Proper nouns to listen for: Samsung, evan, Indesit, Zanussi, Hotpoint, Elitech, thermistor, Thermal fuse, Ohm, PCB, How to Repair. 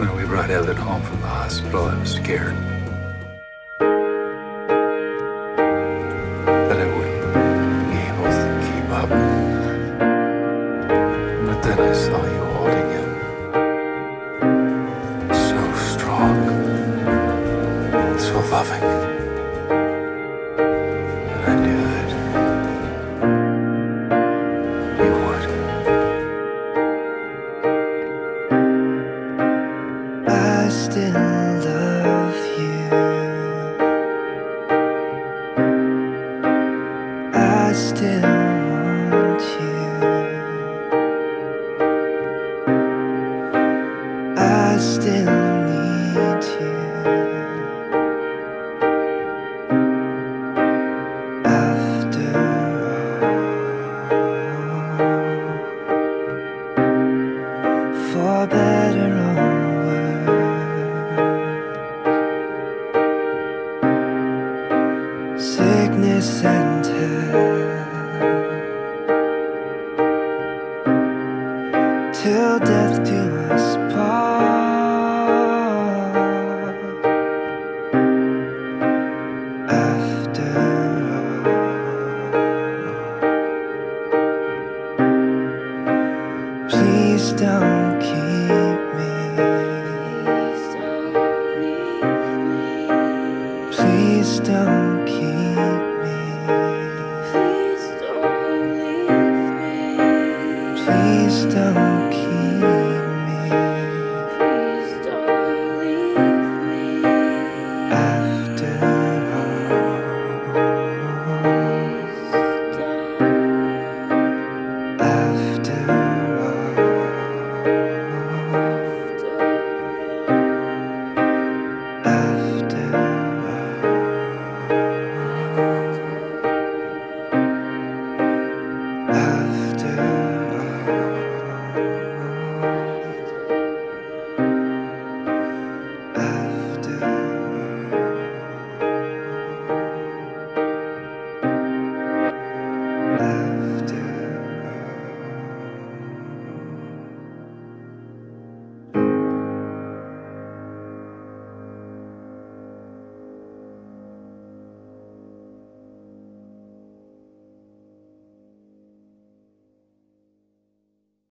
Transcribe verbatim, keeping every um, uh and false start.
When we brought Evan home from the hospital, I was scared that I wouldn't be able to keep up. But then I saw you holding him. So strong, so loving. And I knew that you would. I still love you. I still want you. I still need you. After all, for better or sickness and health, till death do us part. After all, please don't keep me. Please don't keep me. Please don't keep